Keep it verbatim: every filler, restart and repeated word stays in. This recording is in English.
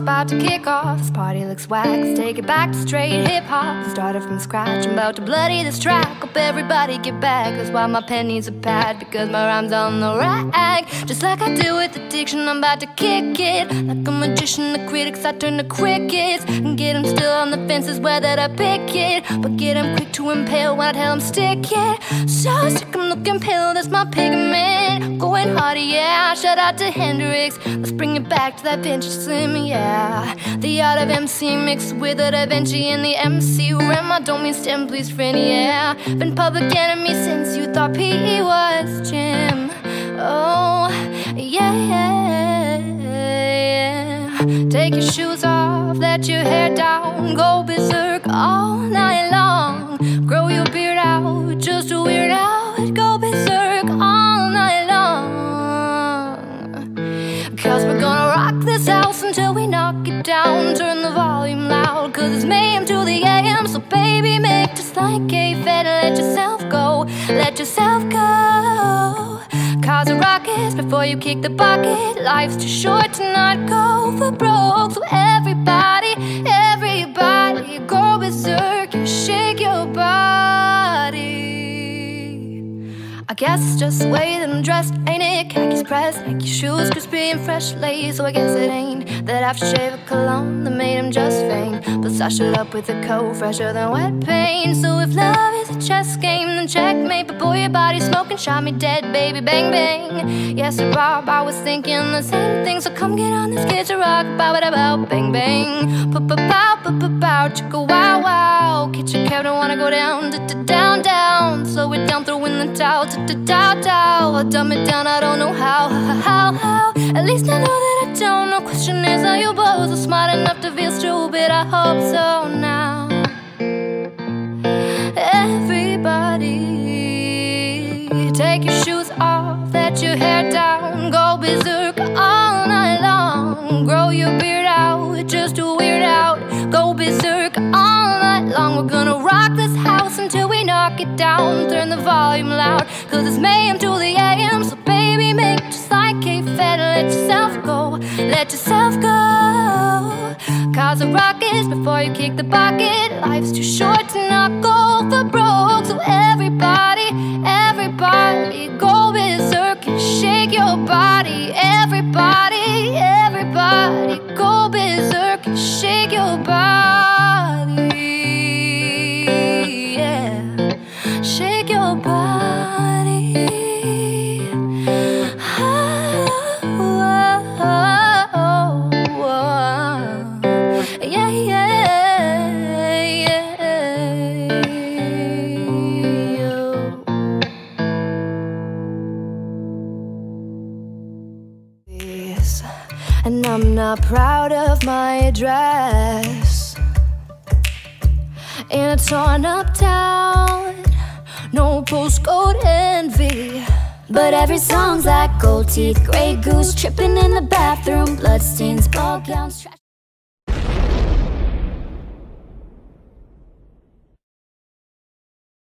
off's about to kick off. This party looks wax, take it back to straight hip-hop. Started from scratch, I'm about to bloody this track. Hope everybody get back, that's why my pen needs a pad, because my rhyme's on the rag. Just like I do with addiction, I'm about to kick it. Like a magician, the critics, I turn to crickets. And get them still on the fences, where that I pick it. But get them quick to impale when I tell them stick it. So sick, I'm looking pale, that's my pigment. Going harder, yeah, shout out to Hendrix. Let's bring it back to that pinch slim, yeah. The art of M C mixed with it, Da Vinci and the M C Rem. I don't mean stem, please, friend, yeah. Been public enemy since you thought P E was Jim. Oh, yeah, yeah, yeah. Take your shoes off, let your hair down, go berserk all night long. Grow your beard out, just a weird out, go berserk all night long. Cause we're gonna rock this house until we knock it down. Turn the volume loud, cause it's mayhem to the A M. So baby, make just like K-Fed and let yourself go, let yourself go. Cause a rockets before you kick the bucket. Life's too short to not go for broke. So everybody, everybody, go berserk, you shake your body. I guess it's just the way that I'm dressed, ain't it? Khakis pressed, Nike shoes crispy and fresh laid. So I guess it ain't that aftershave cologne that made him just faint. Plus I showed up with a coat fresher than wet paint. So if love is a chess game, then checkmate. But boy, your body smoking shot me dead, baby, bang bang. Yes, sir, Bob, I was thinking the same thing. So come get on this guitar rock, bow ba da bow, bang bang, pa pa pow, pa pa pow, chicka wow wow. Get your cab, don't wanna go down, da da down down. Slow it down, throw in the towel, da da down down. I dumb it down, I don't know how, how how. At least I know that I don't know. Question is, are you both smart enough to feel stupid? I hope so now. Everybody, take your shoes off, let your hair down, go berserk all night long. Grow your beard out, just a weird out, go berserk all night long. We're gonna rock this house until we knock it down. Turn the volume loud, cause it's mayhem to the A M. So baby, make just like K-Fed and let yourself go, let yourself go. Cause the rockets before you kick the bucket. Life's too short to not go for broke. So everybody, everybody, go berserk and shake your body. Everybody, everybody, go berserk and shake your body. Yeah, shake your body. And I'm not proud of my dress in a torn up town, no postcode envy. But every song's like gold teeth, grey goose tripping in the bathroom, bloodstains, ball gowns.